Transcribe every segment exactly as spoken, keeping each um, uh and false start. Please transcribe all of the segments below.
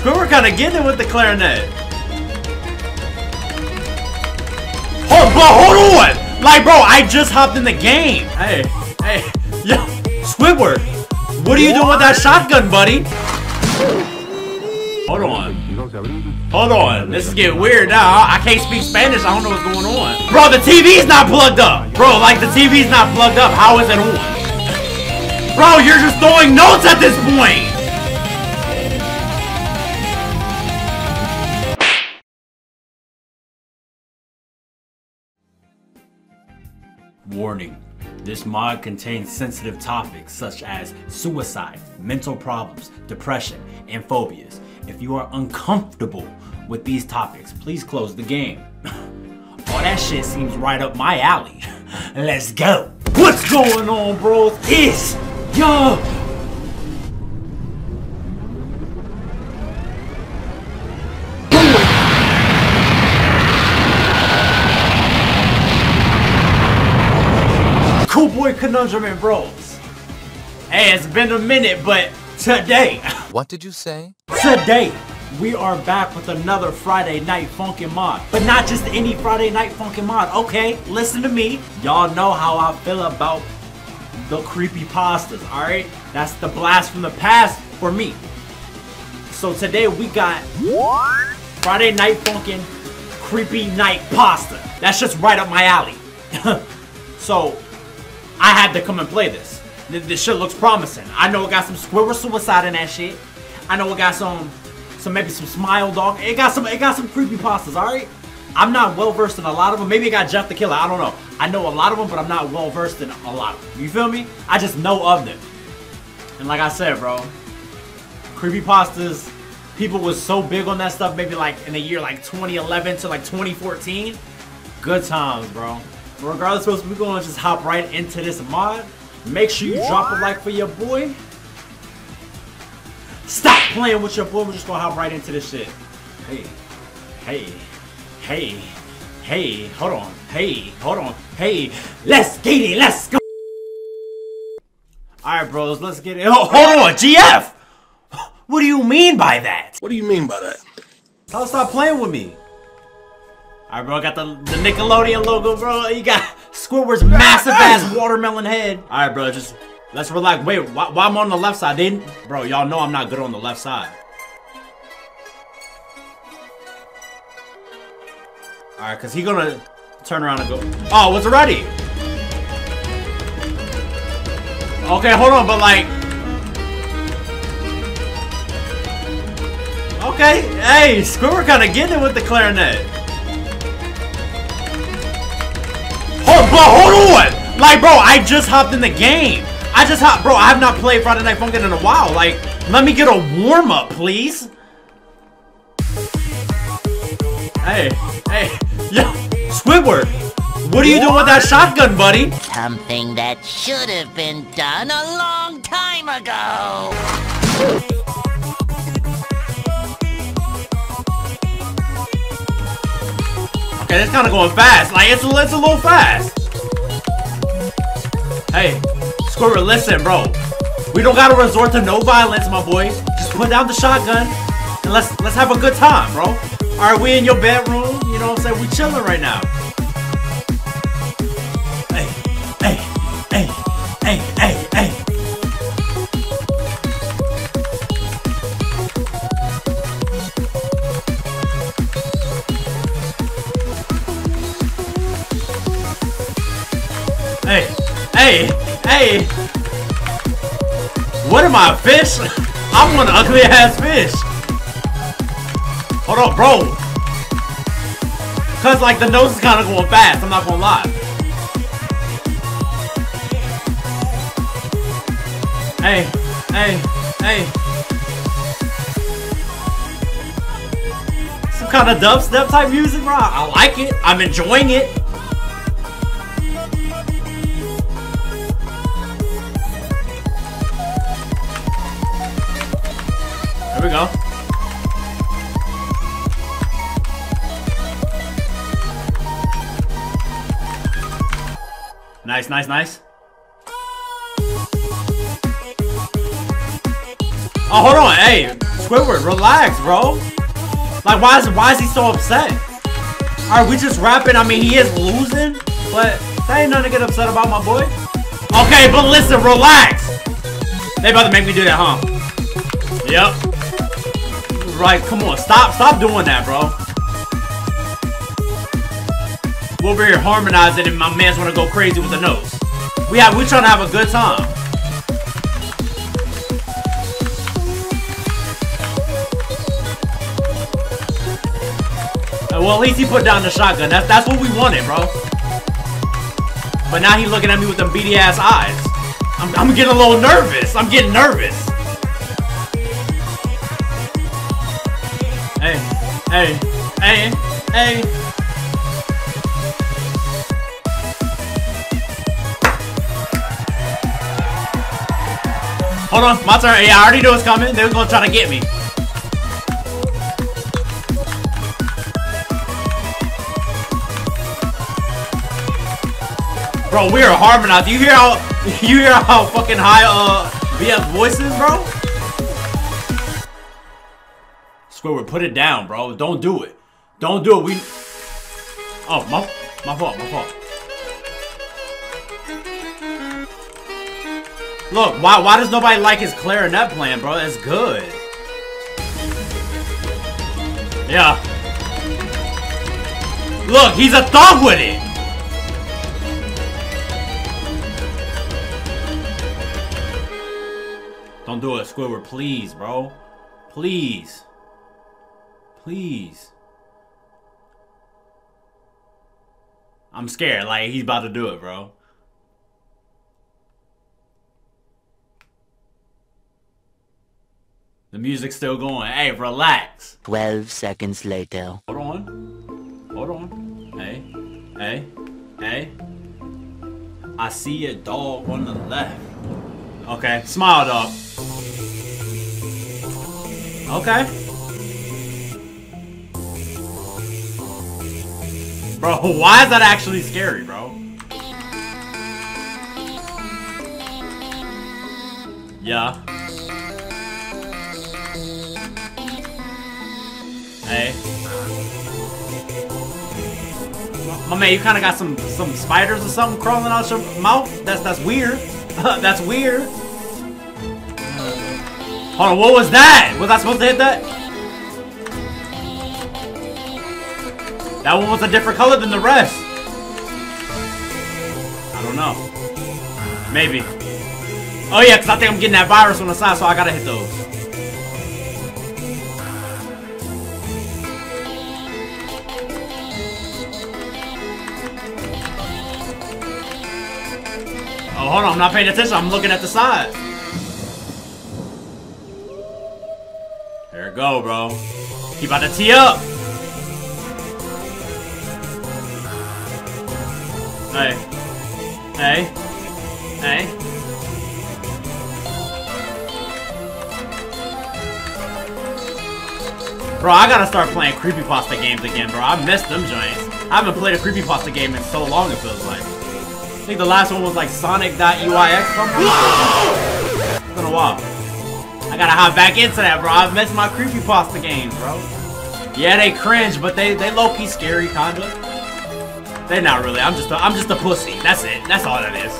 Squidward kind of getting it with the clarinet. Hold, bro, hold on! Like, bro, I just hopped in the game. Hey, hey, yo, Squidward, what are you doing with that shotgun, buddy? Hold on. Hold on. This is getting weird now. I can't speak Spanish. I don't know what's going on. Bro, the T V's not plugged up. Bro, like, the T V's not plugged up. How is it on? Bro, you're just throwing notes at this point! Warning, this mod contains sensitive topics such as suicide, mental problems, depression, and phobias. If you are uncomfortable with these topics, please close the game. Oh, that shit seems right up my alley. Let's go! What's going on, bros? It's... Yo! CoolBoy Conundrum and Bros. Hey, it's been a minute, but today... What did you say? Today, we are back with another Friday Night Funkin' mod. But not just any Friday Night Funkin' mod, okay? Listen to me. Y'all know how I feel about... the creepypastas, alright? That's the blast from the past for me. So today we got Friday Night Funkin' Creepy Night Pasta. That's just right up my alley. So, I had to come and play this. This shit looks promising. I know it got some Squidward suicide in that shit. I know it got some, some maybe some Smile Dog. It got some, it got some creepypastas, alright? I'm not well versed in a lot of them. Maybe it got Jeff the Killer, I don't know. I know a lot of them, but I'm not well versed in a lot of them. You feel me? I just know of them. And like I said, bro, creepypastas, people was so big on that stuff maybe like in the year like twenty eleven to like twenty fourteen. Good times, bro. Regardless, folks, we're gonna just hop right into this mod. Make sure you drop a like for your boy. Stop playing with your boy. We're just gonna hop right into this shit. Hey, hey. Hey, hey, hold on, hey, hold on, hey, let's get it, let's go. Alright, bros, let's get it. Oh, hold on, G F! What do you mean by that? What do you mean by that? Don't stop playing with me. Alright, bro, I got the, the Nickelodeon logo, bro. You got Squidward's massive ass watermelon head. Alright, bro, just let's relax. Wait, why, why I'm on the left side? They, bro, y'all know I'm not good on the left side. Alright, cause he gonna turn around and go. Oh, was it ready? Okay, hold on, but like. Okay, hey, Squidward kind of getting it with the clarinet. Hold, bro, hold on! Like, bro, I just hopped in the game. I just hopped, bro. I have not played Friday Night Funkin' in a while. Like, let me get a warm up, please. Hey, hey. Yo, Squidward, what are you doing with that shotgun, buddy? Something that should have been done a long time ago. Okay, that's kind of going fast. Like, it's, it's a little fast. Hey, Squidward, listen, bro. We don't gotta resort to no violence, my boy. Just put down the shotgun and let's, let's have a good time, bro. Alright, we in your bedroom, you know what I'm saying? We chilling right now. Hey, hey, hey, hey, hey, hey. Hey, hey, hey. What am I, a fish? I'm one ugly ass fish. Hold on, bro. Cause like the nose is kind of going fast. I'm not gonna lie. Hey, hey, hey. Some kind of dubstep type music, bro. I like it. I'm enjoying it. There we go. Nice, nice, nice. Oh, hold on, hey, Squidward, relax, bro. Like, why is why is he so upset? Alright, we just rapping. I mean, he is losing, but that ain't nothing to get upset about, my boy. Okay, but listen, relax. They about to make me do that, huh? Yep. Right, come on. Stop, stop doing that, bro. We're over here harmonizing and my man's wanna go crazy with the nose. We have we trying to have a good time. Well, at least he put down the shotgun. That's that's what we wanted, bro. But now he's looking at me with them beady ass eyes. I'm I'm getting a little nervous. I'm getting nervous. Hey, hey, hey, hey. Hold on, my turn. Yeah, I already knew it's coming. They were gonna try to get me. Bro, we are harmonizing. You hear how you hear how fucking high uh B F voices, bro? Squidward, put it down, bro. Don't do it. Don't do it. We Oh, my my fault, my fault. Look, why why does nobody like his clarinet playing, bro? That's good. Yeah. Look, he's a thug with it. Don't do it, Squidward, please, bro. Please. Please. I'm scared, like, he's about to do it, bro. The music's still going. Hey, relax. twelve seconds later. Hold on. Hold on. Hey. Hey. Hey. I see a dog on the left. Okay, Smile Dog. Okay. Bro, why is that actually scary, bro? Yeah. Hey. My man, you kind of got some some spiders or something crawling out your mouth. That's that's weird. That's weird. Hold on, what was that? Was I supposed to hit that? That one was a different color than the rest. I don't know. Maybe. Oh yeah, because I think I'm getting that virus on the side, so I gotta hit those. Oh, hold on, I'm not paying attention. I'm looking at the side. There it go, bro. He about to tee up. Hey. Hey. Hey. Bro, I gotta start playing creepypasta games again, bro. I missed them giants. I haven't played a creepypasta game in so long, it feels like. I think the last one was like Sonic dot U I X something. It's been a while. I gotta hop back into that, bro. I've missed my creepypasta games, bro. Yeah, they cringe, but they they low-key scary, kinda. They're not really. I'm just a, I'm just a pussy. That's it. That's all that is.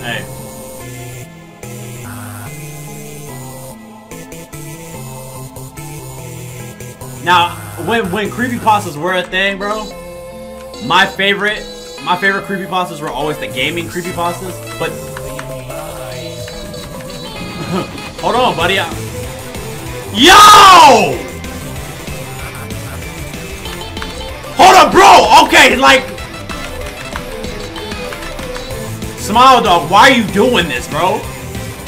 Hey. Now, when when creepypastas were a thing, bro, my favorite my favorite creepypastas were always the gaming creepypastas, but. Hold on, buddy. I... Yo! Hold up, bro! Okay, like... Smile Dog, why are you doing this, bro?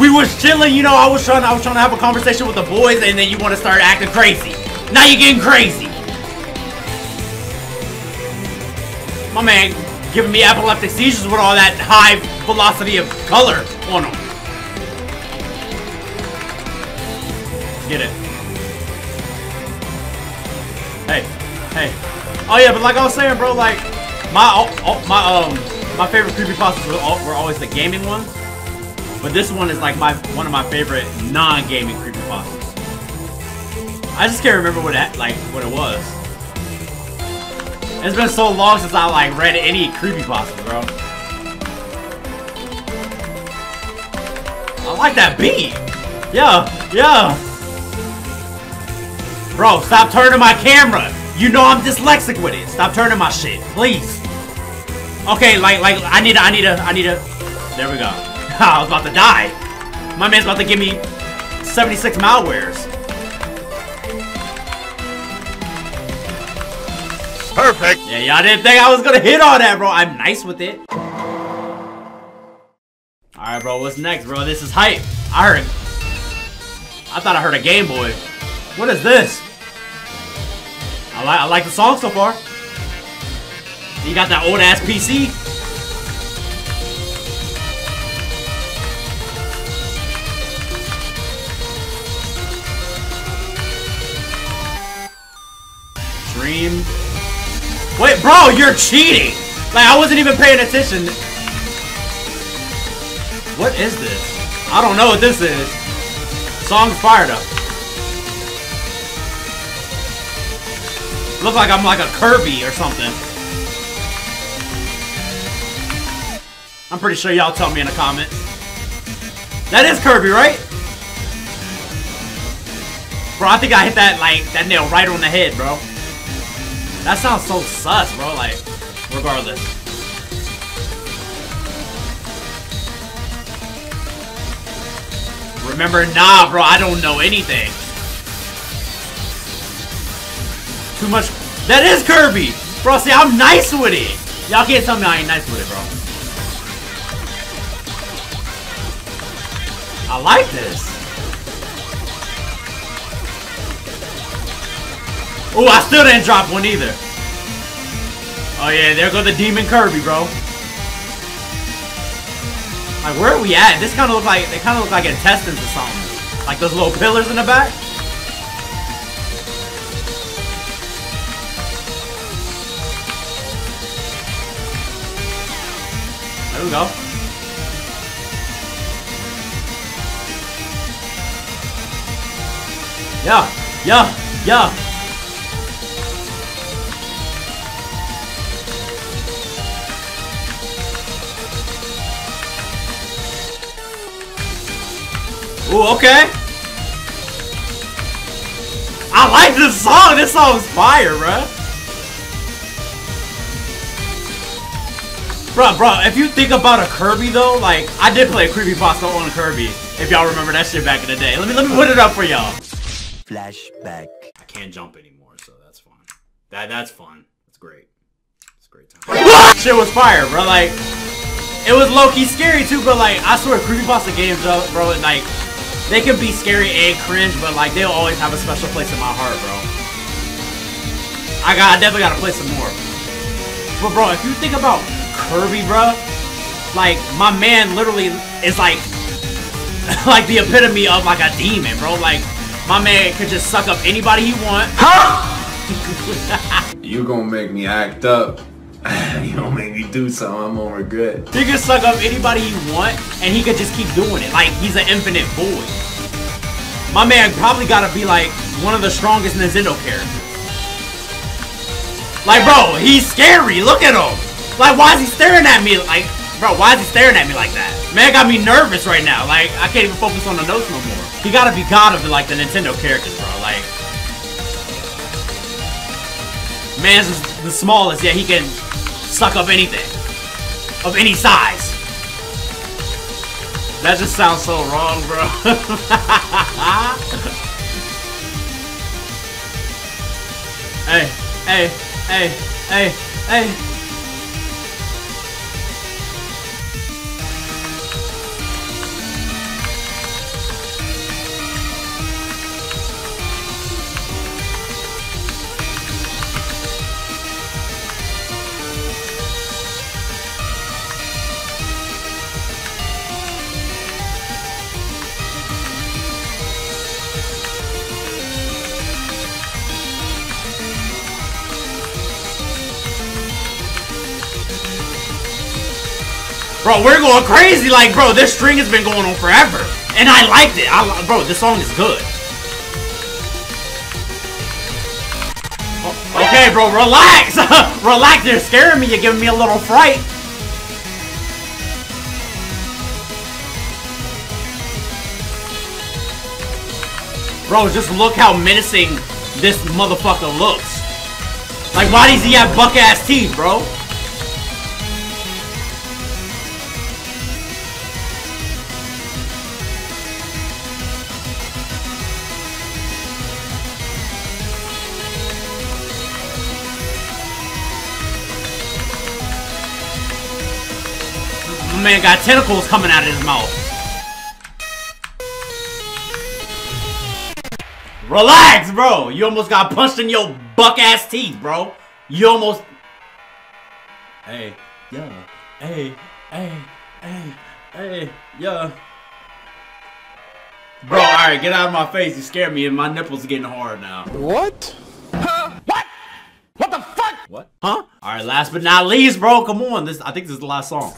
We was chilling, you know, I was trying to, I was trying to have a conversation with the boys, and then you want to start acting crazy. Now you're getting crazy. My man giving me epileptic seizures with all that high velocity of color on him. Get it. Hey, hey. Oh yeah, but like I was saying, bro, like my oh, oh, my um my favorite creepypastas were, all, were always the gaming ones. But this one is like my one of my favorite non-gaming creepypastas. I just can't remember what that like what it was. It's been so long since I like read any creepypastas, bro. I like that beat. Yeah, yeah. Bro, stop turning my camera. You know I'm dyslexic with it. Stop turning my shit, please. Okay, like, like, I need, a, I need, a, I need, a. There we go. I was about to die. My man's about to give me seventy-six malwares. Perfect. Yeah, y'all didn't think I was gonna hit all that, bro. I'm nice with it. All right, bro. What's next, bro? This is hype. I heard. I thought I heard a Game Boy. What is this? I like. I like the song so far. You got that old ass P C. Dream. Wait, bro, you're cheating. Like I wasn't even paying attention. What is this? I don't know what this is. Song's fired up. Looks like I'm like a Kirby or something. I'm pretty sure y'all tell me in the comments. That is Kirby, right? Bro, I think I hit that like that nail right on the head, bro. That sounds so sus, bro. Like, regardless. Remember, nah, bro, I don't know anything. Too much. That is Kirby! Bro, see, I'm nice with it! Y'all can't tell me I ain't nice with it, bro. I like this. Oh, I still didn't drop one either. Oh, yeah, there goes the Demon Kirby, bro. Like, where are we at? This kind of look like, they kind of look like intestines or something. Like those little pillars in the back. There we go. Yeah, yeah, yeah. Ooh, okay. I like this song. This song's fire, bruh. Bruh, bruh, if you think about a Kirby, though, like, I did play a creepypasta on Kirby, if y'all remember that shit back in the day. Let me, let me put it up for y'all. Flashback. I can't jump anymore, so that's fun. That, that's fun. That's great. It's a great time. Shit was fire, bruh. Like, it was low-key scary, too, but, like, I swear, creepypasta games, bro, and, like, they can be scary and cringe, but like they'll always have a special place in my heart, bro. I got, I definitely gotta play some more. But bro, if you think about Kirby, bro, like my man literally is like, like the epitome of like a demon, bro. Like my man could just suck up anybody he want. Huh? You gonna make me act up. You don't make me do something I'm gonna regret. He can suck up anybody he want, and he could just keep doing it. Like, he's an infinite void. My man probably gotta be, like, one of the strongest Nintendo characters. Like, bro, he's scary. Look at him. Like, why is he staring at me? Like, bro, why is he staring at me like that? Man, got me nervous right now. Like, I can't even focus on the notes no more. He gotta be god of, like, the Nintendo characters, bro. Like, man's the smallest, yeah, he can suck up anything of any size. That just sounds so wrong, bro. Hey, hey, hey, hey, hey. Bro, we're going crazy. Like, bro, this string has been going on forever. And I liked it. I li bro, this song is good. Oh, okay, bro, relax. Relax. You're scaring me. You're giving me a little fright. Bro, just look how menacing this motherfucker looks. Like, why does he have buck-ass teeth, bro? Man got tentacles coming out of his mouth. Relax, bro. You almost got punched in your buck-ass teeth, bro. You almost... Hey, yeah. Hey, hey, hey, hey, yeah. Bro, alright, get out of my face. You scared me and my nipples are getting hard now. What? Huh? What? What the fuck? What? Huh? Alright, last but not least, bro. Come on. This I think this is the last song.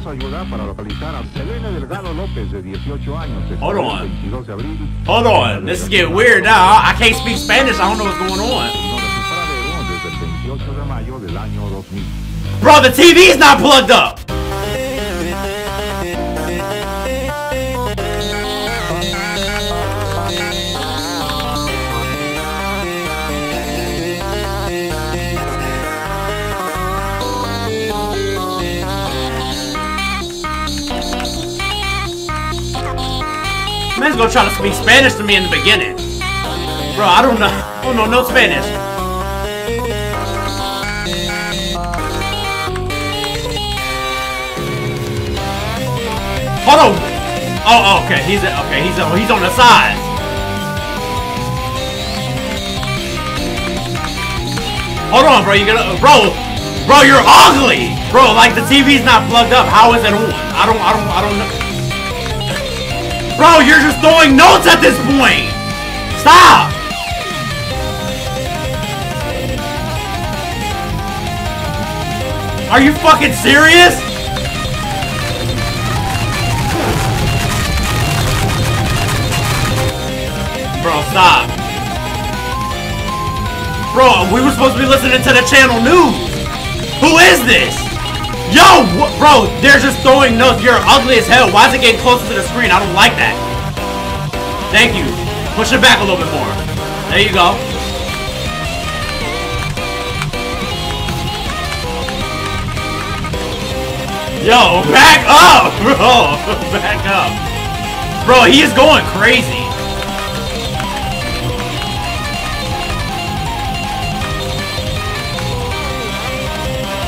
Hold on. Hold on. This is getting weird now. I can't speak Spanish. I don't know what's going on. Bro, the T V's not plugged up. Man's gonna try to speak Spanish to me in the beginning. Bro, I don't know. I don't know no Spanish. Hold on. Oh, okay. He's okay. He's he's on the side. Hold on, bro. You gonna bro, bro? You're ugly, bro. Like the T V's not plugged up. How is it on? I don't. I don't. I don't know. Bro, you're just throwing notes at this point! Stop! Are you fucking serious? Bro, stop. Bro, we were supposed to be listening to the channel news! Who is this? Yo, bro, they're just throwing notes. You're ugly as hell. Why is it getting closer to the screen? I don't like that. Thank you. Push it back a little bit more. There you go. Yo, back up, bro. Back up. Bro, he is going crazy.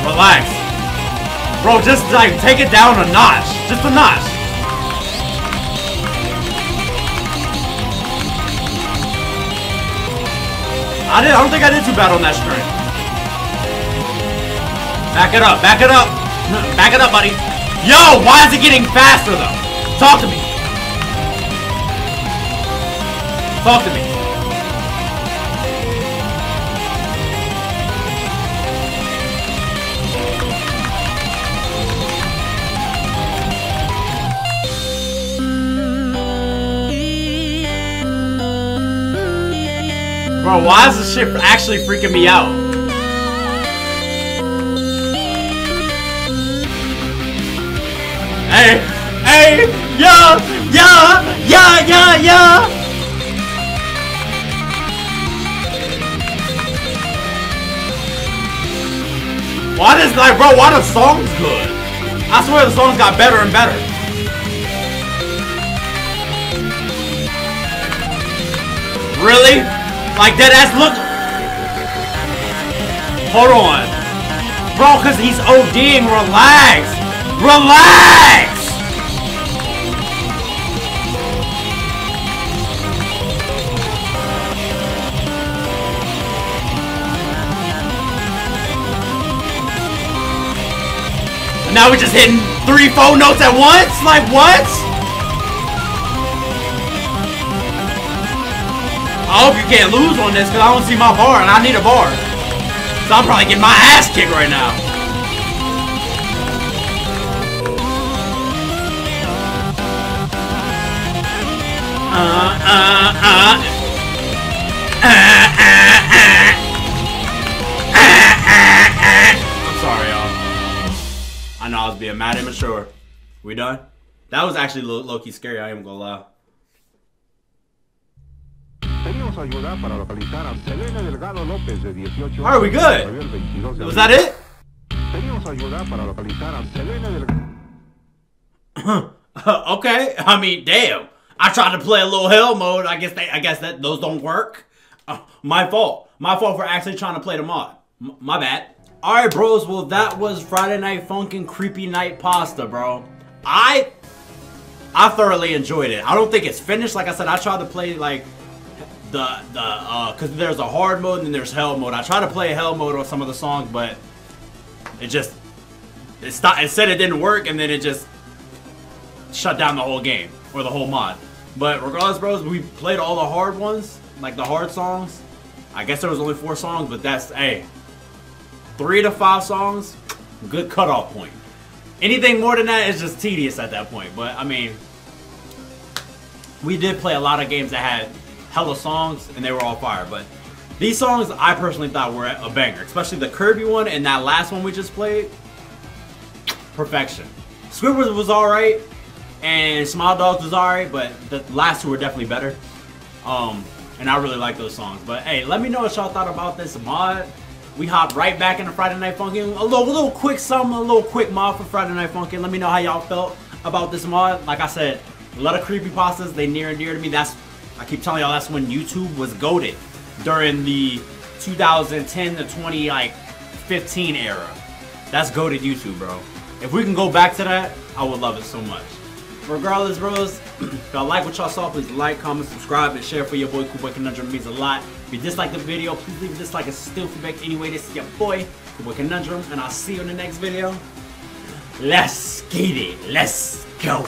Relax. Bro, just like take it down a notch. Just a notch. I did I don't think I did too bad on that string. Back it up, back it up. Back it up, buddy. Yo, why is it getting faster though? Talk to me. Talk to me. Bro, why is this shit actually freaking me out? Hey, hey, yeah, yeah, yeah, yeah, yeah. Why does like, bro? Why the song's good? I swear the songs got better and better. Really? Like that ass look. Hold on. Bro, cause he's ODing. Relax. Relax. And now we're just hitting three phone notes at once? Like what? I hope you can't lose on this, because I don't see my bar, and I need a bar. So I'm probably getting my ass kicked right now. I'm sorry, y'all. I know I was being mad immature. We done? That was actually low-key scary, I am gonna lie. Are we good? Was that it? Okay, I mean, damn. I tried to play a little hell mode. I guess they, I guess that those don't work. Uh, my fault. My fault for actually trying to play the mod. M my bad. All right, bros. Well, that was Friday Night Funkin' Creepy Night Pasta, bro. I, I thoroughly enjoyed it. I don't think it's finished. Like I said, I tried to play like the the uh, cause there's a hard mode and then there's hell mode. I tried to play hell mode on some of the songs, but it just it stopped. It said it didn't work, and then it just shut down the whole game or the whole mod. But regardless, bros, we played all the hard ones, like the hard songs. I guess there was only four songs, but that's, hey, three to five songs, good cutoff point. Anything more than that is just tedious at that point. But, I mean, we did play a lot of games that had hella songs, and they were all fire. But these songs, I personally thought were a banger, especially the Kirby one and that last one we just played. Perfection. Squidward was all right. And Smile Dog was alright, but the last two were definitely better. Um, and I really like those songs. But hey, let me know what y'all thought about this mod. We hop right back into Friday Night Funkin'. A little, little quick something, a little quick mod for Friday Night Funkin'. Let me know how y'all felt about this mod. Like I said, a lot of creepypastas, they near and dear to me. That's, I keep telling y'all, that's when YouTube was goated during the two thousand ten to twenty, like, fifteen era. That's goated YouTube, bro. If we can go back to that, I would love it so much. Regardless, bros, if y'all like what y'all saw, please like, comment, subscribe, and share for your boy CoolBoy Conundrum. Means a lot. If you dislike the video, please leave a dislike and still feedback anyway. This is your boy CoolBoy Conundrum, and I'll see you in the next video. Let's get it. Let's go.